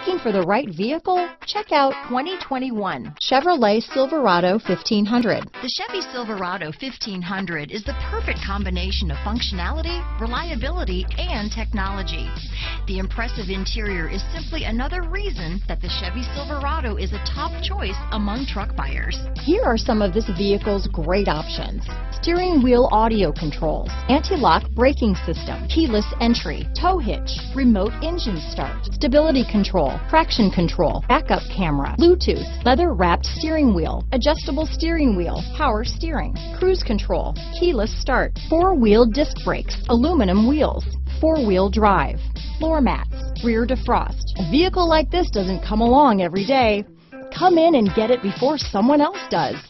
Looking for the right vehicle? Check out 2021 Chevrolet Silverado 1500. The Chevy Silverado 1500 is the perfect combination of functionality, reliability, and technology. The impressive interior is simply another reason that the Chevy Silverado is a top choice among truck buyers. Here are some of this vehicle's great options: steering wheel audio controls, anti-lock braking system, keyless entry, tow hitch, remote engine start, stability control, traction control, backup camera, Bluetooth, leather-wrapped steering wheel, adjustable steering wheel, power steering, cruise control, keyless start, four-wheel disc brakes, aluminum wheels, four-wheel drive, floor mats, rear defrost. A vehicle like this doesn't come along every day. Come in and get it before someone else does.